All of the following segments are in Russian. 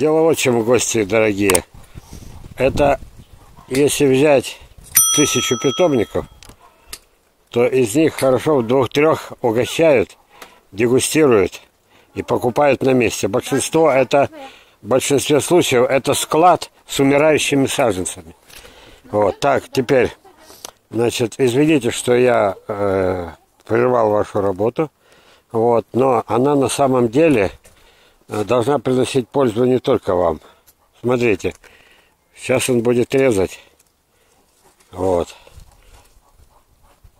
Дело вот в чем, гости дорогие. Это если взять 1000 питомников, то из них хорошо в 2-3 угощают, дегустируют и покупают на месте. Большинство это, в большинстве случаев это склад с умирающими саженцами. Вот так, теперь, значит, извините, что я прервал вашу работу, вот, но она на самом деле должна приносить пользу не только вам. Смотрите, сейчас он будет резать, вот,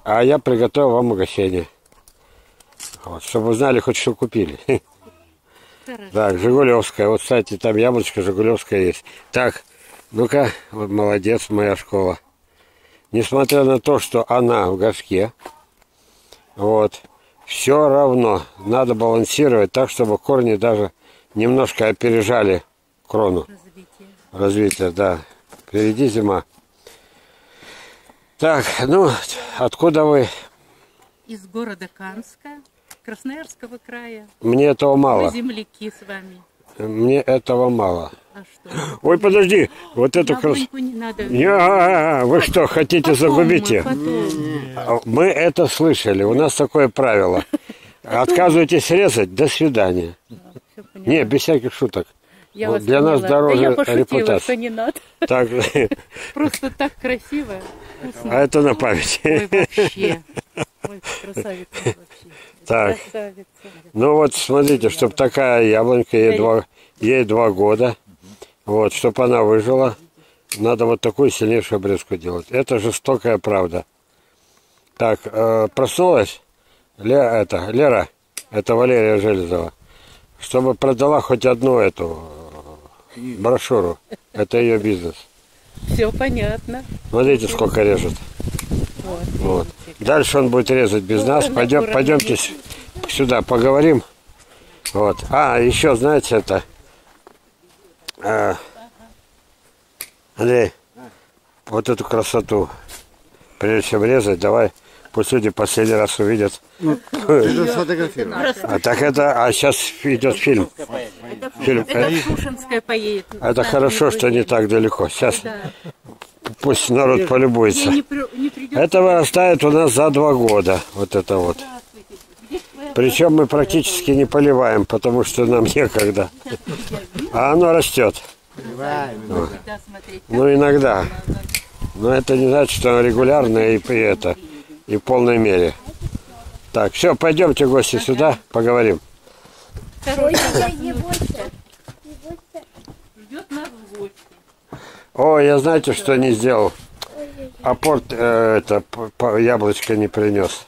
а я приготовил вам угощение, вот, чтобы вы знали хоть что купили. Так, жигулевская, вот, кстати, там яблочко жигулевская есть. Так, ну-ка, вот молодец, моя школа. Несмотря на то, что она в горшке, вот, все равно надо балансировать так, чтобы корни даже немножко опережали крону. Развитие, да. Впереди зима. Так, ну, откуда вы? Из города Канска, Красноярского края. Мне этого мало. Мы земляки с вами. Мне этого мало. А что? Ой, подожди, вот эту красоту. Вы что, хотите загубить ее? Мы это слышали, у нас такое правило. Отказывайтесь резать, до свидания. Не, без всяких шуток. Для нас дороже репутация. Просто так красиво. А это на память. Ой, вообще. Ой, красавица вообще. Так, ну вот смотрите, чтобы такая яблонька, ей 2 года, вот, чтобы она выжила, надо вот такую сильнейшую обрезку делать. Это жестокая правда. Так, проснулась Лера, это Валерия Железова, чтобы продала хоть одну эту брошюру, это ее бизнес. Все понятно. Смотрите, сколько режет. Вот. Дальше он будет резать без нас. Пойдемте сюда, поговорим. Вот. А, еще, знаете, это... Андрей, вот эту красоту, прежде чем резать, давай, пусть люди последний раз увидят. А так это, а сейчас идет фильм. Это Шушинская поедет. Это хорошо, что не так далеко. Сейчас... Пусть народ полюбуется. Это вырастает у нас за 2 года. Вот это вот. Причем мы практически не поливаем, потому что нам некогда. А оно растет. Ну, иногда. Но это не значит, что оно регулярное и в полной мере. Так, все, пойдемте, гости, сюда, поговорим. О, я знаете, что не сделал? Апорт, яблочко не принес.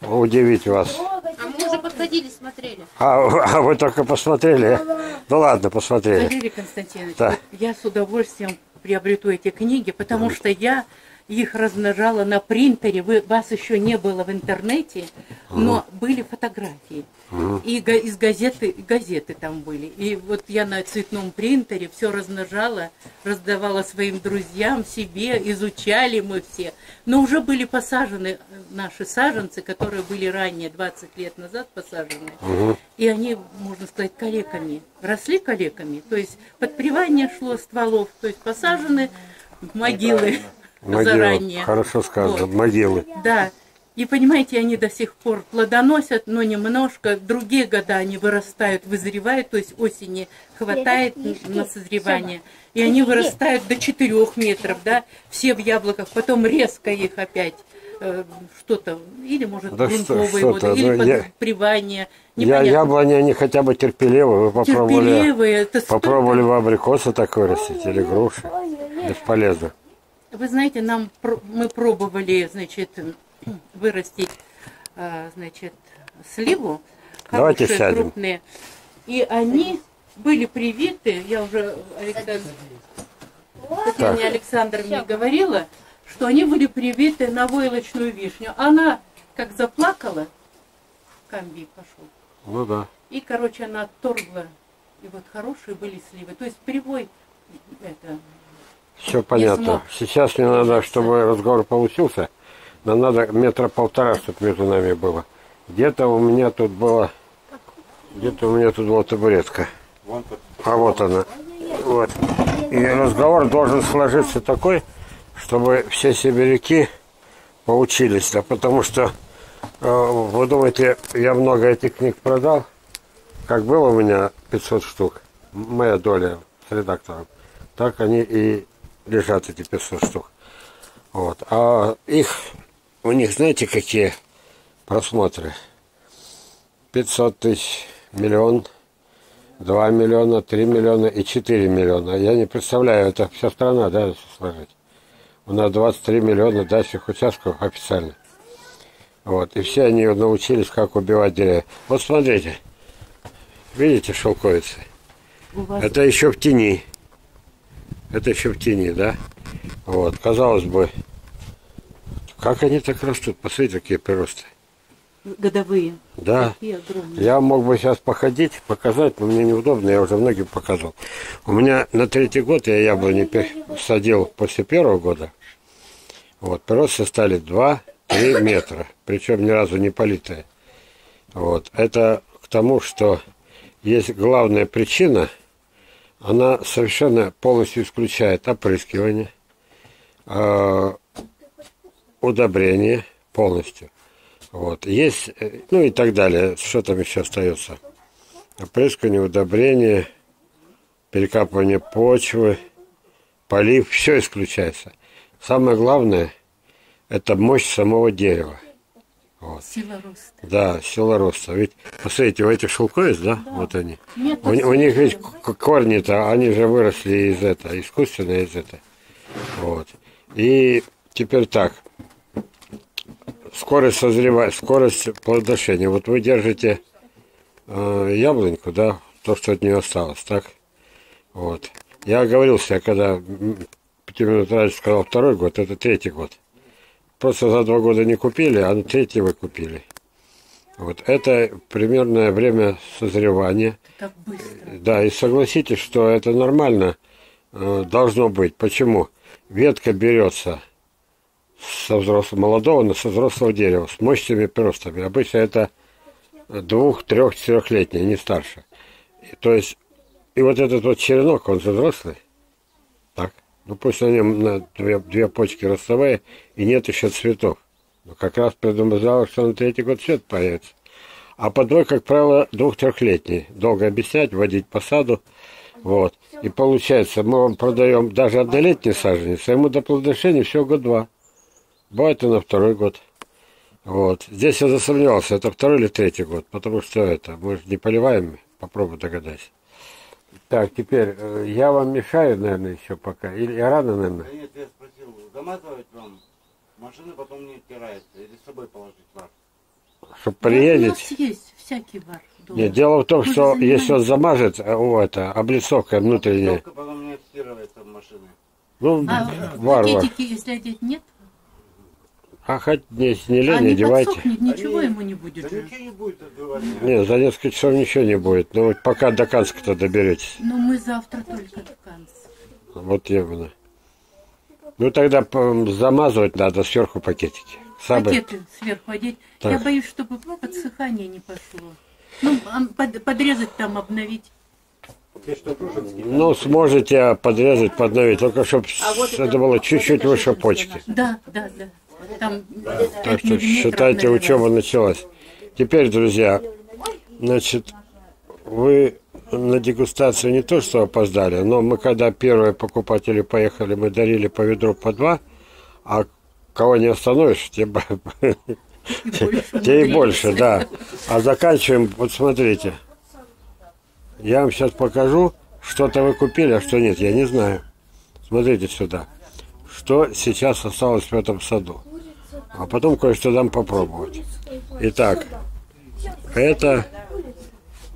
Удивить вас. А мы уже подходили, смотрели. А вы только посмотрели? Ну ладно, посмотрели. Галерий Константинович, да. Я с удовольствием приобрету эти книги, потому что я их размножала на принтере. Вас еще не было в интернете, но были фотографии. И из газеты там были. И вот я на цветном принтере все размножала, раздавала своим друзьям, себе, изучали мы все. Но уже были посажены наши саженцы, которые были ранее, 20 лет назад посажены. И они, можно сказать, калеками. Росли калеками. То есть подпривание шло стволов, то есть посажены в могилы. Могилы, хорошо сказано, вот. Могилы. Да, и понимаете, они до сих пор плодоносят, но немножко. Другие года они вырастают, вызревают, то есть осени хватает на созревание. И они вырастают до 4 метров, да, все в яблоках, потом резко их опять что-то, или может да грунтовые воды, или подпривание. Яблони, они хотя бы терпеливые, вы попробовали, попробовали вы абрикосы так вырастить, или груши, бесполезно. Вы знаете, мы пробовали, значит, вырастить, значит, сливу, хорошие, давайте крупные, и они были привиты, я уже Татьяне Александровне говорила, что они были привиты на войлочную вишню. Она как заплакала, камбий пошел, ну да. И, короче, она отторгла, и вот хорошие были сливы, то есть привой, это... Все понятно. Сейчас мне надо, чтобы разговор получился. Нам надо 1,5 метра, чтобы между нами было. Где-то у меня тут была табуретка. А вот она. Вот. И разговор должен сложиться такой, чтобы все сибиряки поучились. Да, потому что, вы думаете, я много этих книг продал? Как было у меня 500 штук, моя доля с редактором, так они и лежат, эти 500 штук. Вот. А их, у них, знаете, какие просмотры? 500 тысяч, миллион, 2 миллиона, 3 миллиона и 4 миллиона. Я не представляю, это вся страна, да, если сложить. У нас 23 миллиона дачных участков официально. Вот. И все они научились, как убивать деревья. Вот смотрите, видите шелковицы? Это еще в тени. Это еще в тени, да? Вот, казалось бы, как они так растут? Посмотрите, какие приросты. Годовые. Да. Я мог бы сейчас походить, показать, но мне неудобно, я уже многим показал. У меня на третий год я яблони садил после первого года. Вот, приросты стали 2-3 метра, причем ни разу не политые. Вот, это к тому, что есть главная причина, она совершенно полностью исключает опрыскивание, удобрение полностью. Вот. Есть, ну и так далее. Что там еще остается? Опрыскивание, удобрение, перекапывание почвы, полив, все исключается. Самое главное, это мощь самого дерева. Вот. Сила роста. Да, сила роста. Ведь, посмотрите, у этих шелковиц, да? Да, вот они. У них ведь корни-то, они же выросли из этого, искусственно из этого. Вот. И теперь так. Скорость созревания, скорость плодоношения. Вот вы держите яблоньку, да, то, что от нее осталось, так? Вот. Я оговорился, когда 5 минут раньше сказал второй год, это третий год. Просто за 2 года не купили, а на третий вы купили. Вот. Это примерное время созревания. Так быстро. Да, и согласитесь, что это нормально должно быть. Почему? Ветка берется со взрослого молодого, но со взрослого дерева, с мощными приростами. Обычно это 2-3-4-летний, не старше. И, то есть, и вот этот вот черенок, он же взрослый. Так. Ну пусть на нем на две почки ростовые, и нет еще цветов. Но как раз предупреждалось, что на третий год цвет появится. А подвой, как правило, 2-3-летний. Долго объяснять, водить по саду. Вот. И получается, мы вам продаем даже 1-летний саженец, а ему до плодоношения всего 2 года. Бывает и на 2-й год. Вот. Здесь я засомневался, это 2-й или 3-й год, потому что это, мы же не поливаем, попробуй догадайся. Так, теперь, я вам мешаю, наверное, еще пока, или я рано, наверное? Да нет, я спросил, заматывать вам машины, потом не оттирается, или с собой положить вар? Чтобы приедете? У нас есть всякий вар. Дома. Нет, дело в том, мы что если он замажет, это, облицовка внутренняя. Облицовка потом не оттирается в машины. Ну, вар, пакетики, если одеть, нет? А хоть не лень, одевайте. Подсохнет, ничего ему не будет. Да ничего не будет отбивать. Нет, за несколько часов ничего не будет. Но вот пока до Канска-то доберетесь. Но мы завтра только до Канска. Вот именно. Ну тогда замазывать надо сверху пакетики. Пакеты сверху одеть. Так. Я боюсь, чтобы подсыхание не пошло. Ну, подрезать там, обновить. Ну, сможете подрезать, подновить. Только чтобы это было чуть-чуть выше почки. Да, да, да. Там, да. Так что считайте, учеба началась. Теперь, друзья, значит, вы на дегустацию не то что опоздали, но мы когда первые покупатели поехали, мы дарили по ведру по 2, а кого не остановишь, те и больше, да. А заканчиваем, вот смотрите, я вам сейчас покажу, что-то вы купили, а что нет, я не знаю. Смотрите сюда, что сейчас осталось в этом саду. А потом кое-что дам попробовать. Итак, это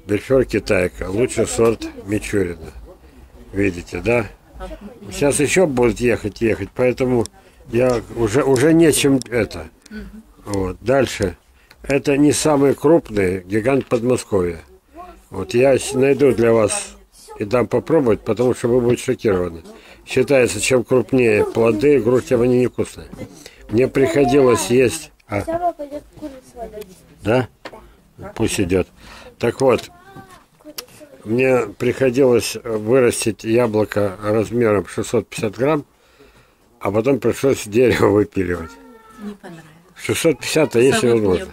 белфлёр-китайка, лучший сорт мичурина. Видите, да? Сейчас еще будут ехать, поэтому я уже нечем это. Вот. Дальше. Это не самый крупный гигант Подмосковья. Вот я найду для вас и дам попробовать, потому что вы будете шокированы. Считается, чем крупнее плоды, грудь, тем они невкусные. Мне приходилось есть... А. Да? Пусть идет. Так вот, Мне приходилось вырастить яблоко размером 650 грамм, а потом пришлось дерево выпиливать. Не понравилось. 650, а если возможно.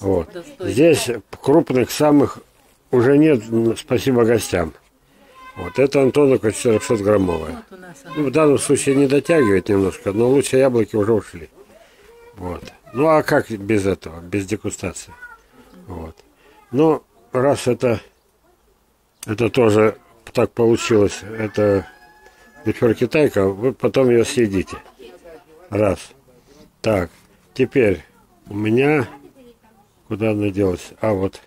Вот. Здесь крупных самых уже нет, спасибо гостям. Вот это антоновка 400-граммовая. Вот ну, в данном случае не дотягивает немножко, но лучше яблоки уже ушли. Вот. Ну а как без этого, без дегустации? Вот. Ну, раз это тоже так получилось, это белфлёр-китайка, вы потом ее съедите. Раз. Так, теперь у меня, куда она делась? А вот,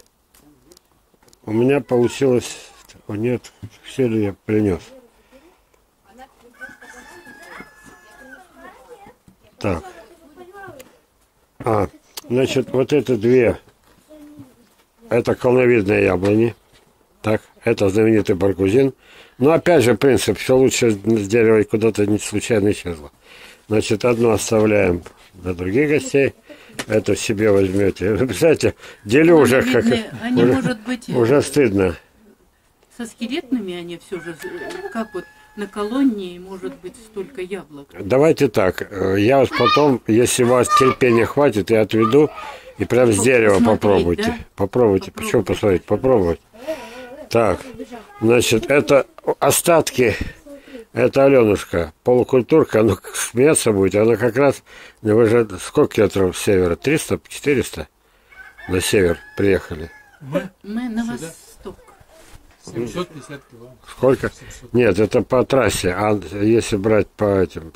у меня получилось, нет, все ли я принес? Так. А, значит, вот это две, это колновидные яблони, так, это знаменитый паркузин. Но опять же принцип, все лучше с дерева куда-то не случайно исчезло. Значит, одну оставляем для других гостей, это себе возьмете. Вы представляете, делю но уже как они, уже, может быть, уже стыдно. Со скелетными они все же, как вот на колонии может быть столько яблок. Давайте так, я вас потом, если у вас терпения хватит, я отведу и прям с дерева попробуйте. Да? Попробуйте, почему посмотреть, попробовать. Так, значит, это остатки, это Алёнушка, полукультурка, она смеяться будет, она как раз, вы же сколько километров с севера, 300, 400 на север приехали? Мы на восток. 750 километров. Сколько? 700. Нет, это по трассе, а если брать по этим...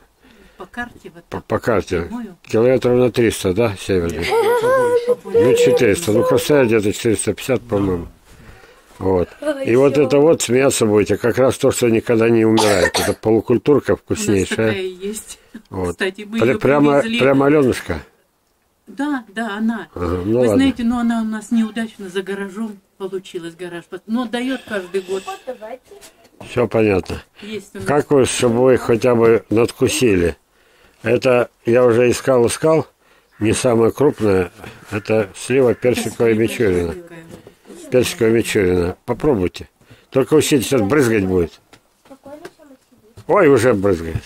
По карте? Вот по карте. Километров на 300, да, северный? Ну, 400, ну, Краснояр где-то 450, по-моему. Вот. И вот это вот, смеяться будете, как раз то, что никогда не умирает. Это полукультурка вкуснейшая. У нас такая есть. Вот. Кстати, мы ее привезли. Прямо Алёнушка? Да, да, она. Ага, ну вы ладно. Знаете, но она у нас неудачно за гаражом получилась, гараж. Но дает каждый год. Все понятно. Как вы, чтобы вы хотя бы надкусили? Это я уже искал, не самое крупное. Это слива персиковая мичурина. Персиковая мичурина. Попробуйте. Только усидеть, сейчас брызгать будет. Ой, уже брызгает.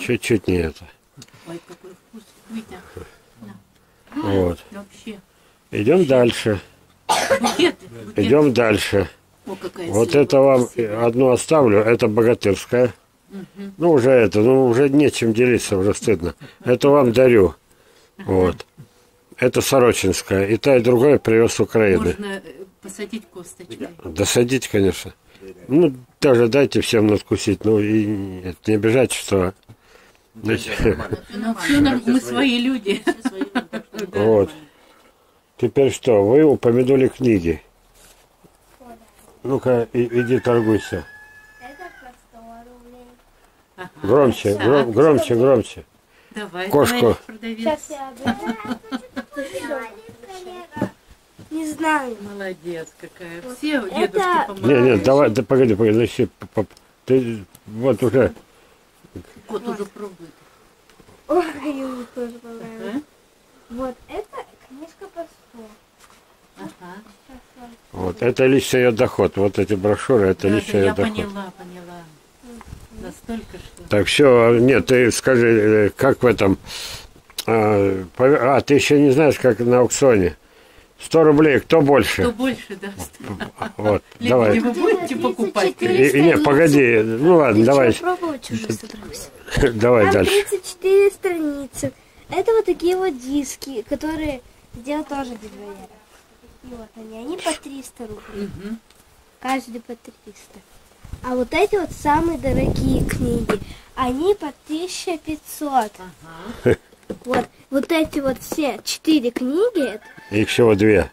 Чуть-чуть не это. Ой, какой вкус. Вот. Идем дальше. Идем дальше. Вот это вам одну оставлю. Это богатырская. Ну, уже это. Ну, уже нечем делиться, уже стыдно. Это вам дарю. Вот. Это сорочинская. И та, и другая привез с Украины. Можно посадить косточкой. Да садить, конечно. Ну, даже дайте всем надкусить. Ну, и не обижать, что... Мы свои люди. Вот. Теперь что? Вы упомянули книги. Ну-ка, иди торгуйся. Громче, громче, громче. Кошку. Не знаю. Молодец какая. Все дедушки помогают. Нет, давай, да погоди. Ты вот уже... Кот уже пробует. Ой, ему тоже понравилось. Вот это книжка по 100. Ага. Вот, это лично ее доход. Вот эти брошюры, это да, лично ее доход. Я поняла. Настолько, что... Так, все, нет, ты скажи, как в этом... ты еще не знаешь, как на аукционе. 100 рублей, кто больше? Кто больше, да. Вот, давай. Вы будете покупать? Не, погоди, ну ладно, давай. Давай дальше. 34 страницы. Это вот такие вот диски, которые сделал тоже дизайнер. И вот они по 300 рублей. Каждый по 300. А вот эти вот самые дорогие книги, они по 1500. Вот эти вот все 4 книги. Их всего 2.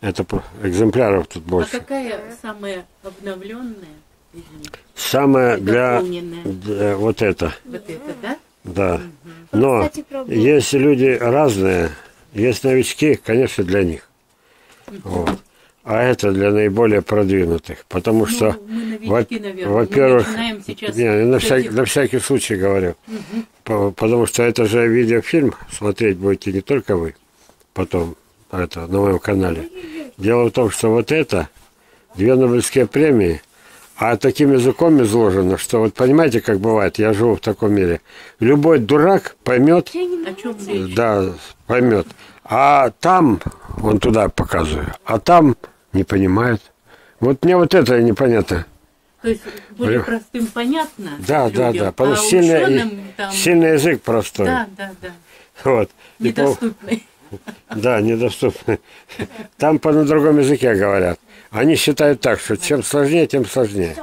Это экземпляров тут больше. А какая самая обновленная? Самая для вот это. Вот это, да? Да. Но есть люди разные, есть новички, конечно, для них. Вот. А это для наиболее продвинутых, потому что, во-первых, на всякий случай говорю, потому что это же видеофильм, смотреть будете не только вы, потом это на моем канале. Дело в том, что вот это две Нобелевские премии. А таким языком изложено, что вот понимаете, как бывает, я живу в таком мире. Любой дурак поймет, да, поймет. А там, он туда показывает, а там не понимает. Вот мне вот это непонятно. То есть более простым понятно. Да, людям, да, да. Потому что сильный язык простой. Да, да, да. Вот. Недоступный. Да, недоступный. Там на другом языке говорят. Они считают так, что чем сложнее, тем сложнее.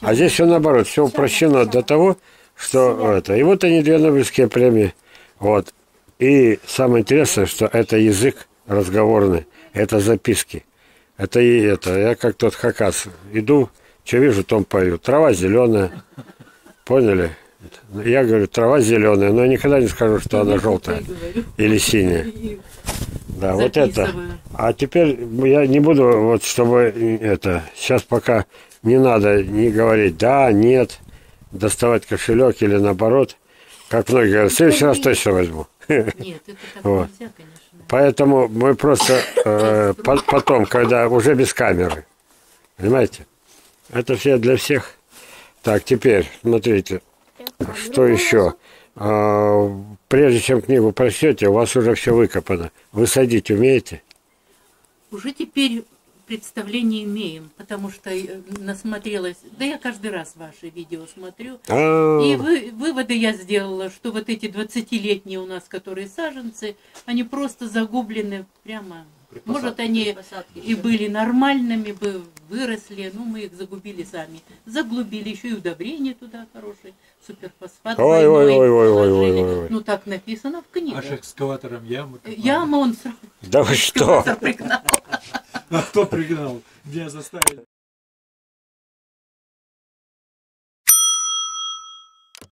А здесь все наоборот, все упрощено до того, что это. И вот они, две Нобелевские премии. Вот. И самое интересное, что это язык разговорный, это записки. Это и это. Я как тот хакас. Иду, что вижу, том пою. Трава зеленая. Поняли? Я говорю, трава зеленая, но я никогда не скажу, что она желтая или синяя. Да, вот это. А теперь я не буду, вот чтобы это, сейчас пока не надо не говорить да, нет, доставать кошелек или наоборот. Как многие говорят, в следующий раз точно возьму. Нет, это так нельзя, конечно. Поэтому мы просто потом, когда уже без камеры, понимаете? Это все для всех. Так, теперь, смотрите, что еще? Прежде чем книгу прочтете, у вас уже все выкопано. Вы садить умеете? Уже теперь представление имеем, потому что насмотрелась. Да я каждый раз ваши видео смотрю. И выводы я сделала, что вот эти 20-летние у нас, которые саженцы, они просто загублены прямо. Может, они и были нормальными, бы выросли, но мы их загубили сами. Заглубили еще и удобрение туда хорошее, суперфосфат. Ой-ой-ой-ой-ой-ой. Ну, так написано в книге. Аж экскаватором яму. Яма он сразу. Да вы что? Кто пригнал? Меня заставили.